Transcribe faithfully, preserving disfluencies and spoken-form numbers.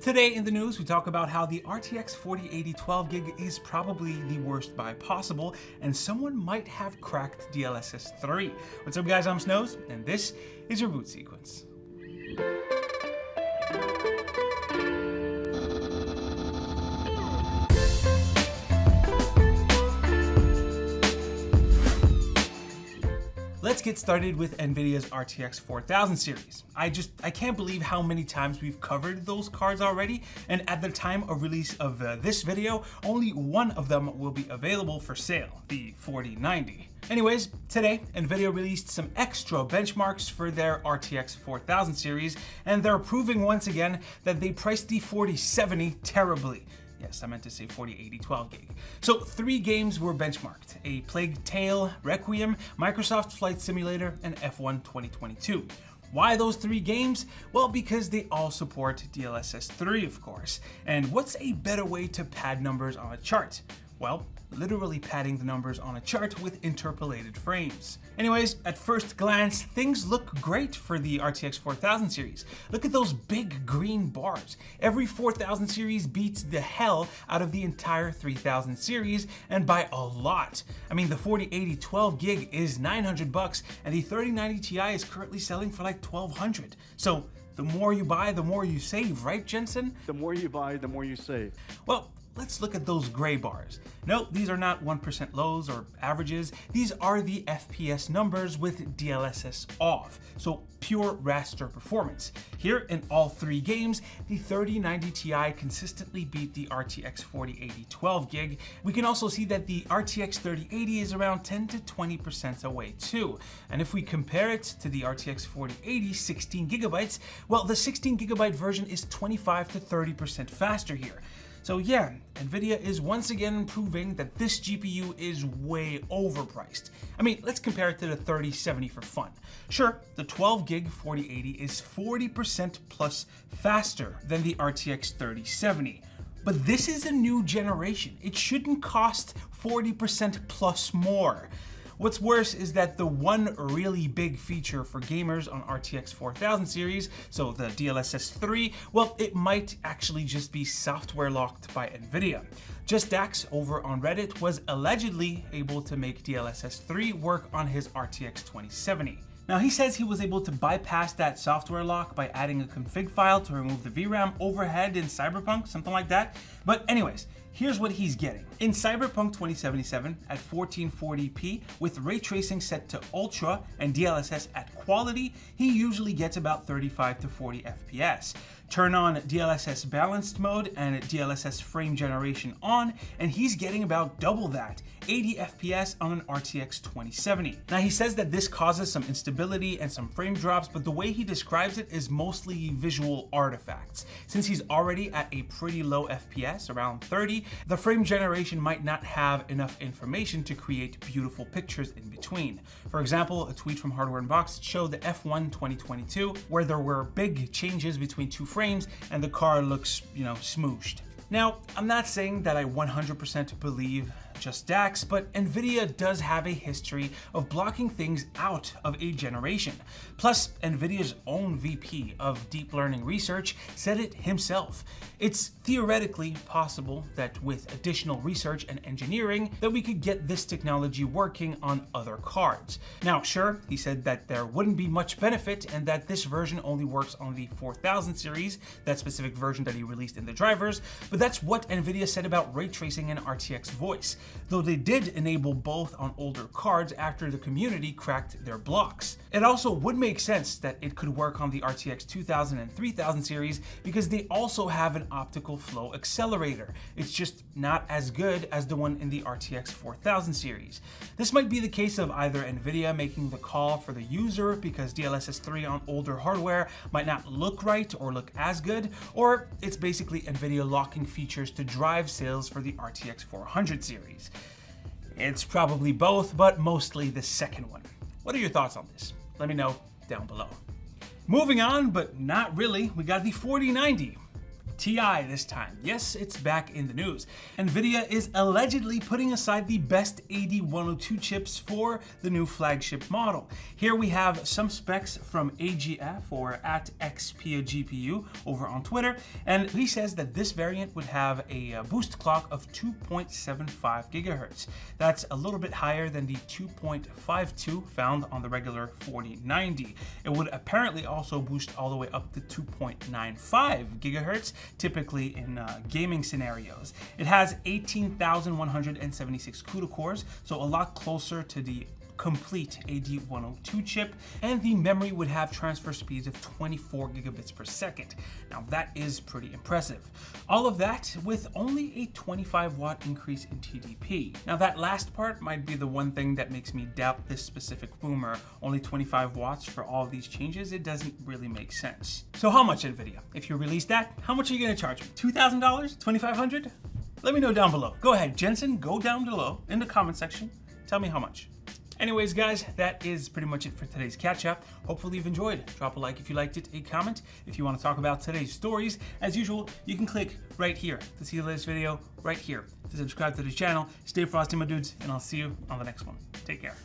Today in the news, we talk about how the R T X forty eighty twelve gig is probably the worst buy possible, and someone might have cracked D L S S three. What's up guys, I'm Snows, and this is your Boot Sequence. Let's get started with Nvidia's R T X four thousand series. I just, I can't believe how many times we've covered those cards already, and at the time of release of uh, this video, only one of them will be available for sale, the forty ninety. Anyways, today, Nvidia released some extra benchmarks for their R T X four thousand series, and they're proving once again that they priced the forty seventy terribly. Yes, I meant to say forty eighty twelve gig. So three games were benchmarked: A Plague Tale, Requiem, Microsoft Flight Simulator, and F one twenty twenty-two. Why those three games? Well, because they all support D L S S three, of course. And what's a better way to pad numbers on a chart? Well, literally padding the numbers on a chart with interpolated frames. Anyways, at first glance, things look great for the R T X four thousand series. Look at those big green bars. Every four thousand series beats the hell out of the entire three thousand series, and by a lot. I mean, the forty eighty twelve gig is nine hundred bucks, and the thirty ninety T I is currently selling for like twelve hundred. So the more you buy, the more you save, right, Jensen? The more you buy, the more you save. Well, let's look at those gray bars. No, these are not one percent lows or averages. These are the F P S numbers with D L S S off, so pure raster performance. Here in all three games, the thirty ninety T I consistently beat the R T X forty eighty twelve gig. We can also see that the R T X thirty eighty is around ten to twenty percent away too. And if we compare it to the R T X forty eighty sixteen gigabytes, well, the sixteen gigabyte version is twenty-five to thirty percent faster here. So yeah, Nvidia is once again proving that this G P U is way overpriced. I mean, let's compare it to the thirty seventy for fun. Sure, the twelve gig forty eighty is forty percent plus faster than the R T X thirty seventy. But this is a new generation. It shouldn't cost forty percent plus more. What's worse is that the one really big feature for gamers on R T X four thousand series, so the D L S S three, well, it might actually just be software locked by Nvidia. Just Dax over on Reddit was allegedly able to make D L S S three work on his R T X twenty seventy. Now, he says he was able to bypass that software lock by adding a config file to remove the V RAM overhead in Cyberpunk, something like that. But anyways, here's what he's getting. In Cyberpunk twenty seventy-seven at fourteen forty p with ray tracing set to ultra and D L S S at quality, he usually gets about thirty-five to forty F P S. Turn on D L S S balanced mode and D L S S frame generation on, and he's getting about double that, eighty F P S on an R T X twenty seventy. Now, he says that this causes some instability and some frame drops, but the way he describes it is mostly visual artifacts. Since he's already at a pretty low F P S, around thirty, the frame generation might not have enough information to create beautiful pictures in between. For example, a tweet from Hardware Unboxed showed the F one twenty twenty-two, where there were big changes between two frames frames and the car looks, you know, smooshed. Now, I'm not saying that I one hundred percent believe Just Dax, but Nvidia does have a history of blocking things out of a generation. Plus, Nvidia's own V P of deep learning research said it himself. It's theoretically possible that with additional research and engineering that we could get this technology working on other cards. Now, sure, he said that there wouldn't be much benefit and that this version only works on the four thousand series, that specific version that he released in the drivers, but that's what Nvidia said about ray tracing and R T X voice, though they did enable both on older cards after the community cracked their blocks. It also would make sense that it could work on the R T X two thousand and three thousand series because they also have an optical flow accelerator. It's just not as good as the one in the R T X four thousand series. This might be the case of either Nvidia making the call for the user because D L S S three on older hardware might not look right or look as good, or it's basically Nvidia locking features to drive sales for the R T X four hundred series. It's probably both, but mostly the second one. What are your thoughts on this? Let me know down below. Moving on, but not really, we got the forty ninety. Ti this time. Yes, it's back in the news. Nvidia is allegedly putting aside the best A D one oh two chips for the new flagship model. Here we have some specs from A G F, or at X P G P U, over on Twitter, and he says that this variant would have a boost clock of two point seven five gigahertz. That's a little bit higher than the two point five two found on the regular forty ninety. It would apparently also boost all the way up to two point nine five gigahertz, typically in uh, gaming scenarios. It has eighteen thousand one hundred seventy-six CUDA cores, so a lot closer to the complete A D one oh two chip, and the memory would have transfer speeds of twenty-four gigabits per second. Now that is pretty impressive. All of that with only a twenty-five watt increase in T D P. Now that last part might be the one thing that makes me doubt this specific rumor. Only twenty-five watts for all these changes, it doesn't really make sense. So how much, Nvidia? If you release that, how much are you gonna charge me? two thousand dollars? twenty-five hundred dollars? Let me know down below. Go ahead, Jensen, go down below in the comment section. Tell me how much. Anyways, guys, that is pretty much it for today's catch-up. Hopefully you've enjoyed. Drop a like if you liked it, a comment if you want to talk about today's stories. As usual, you can click right here to see the latest video, right here to subscribe to the channel. Stay frosty, my dudes, and I'll see you on the next one. Take care.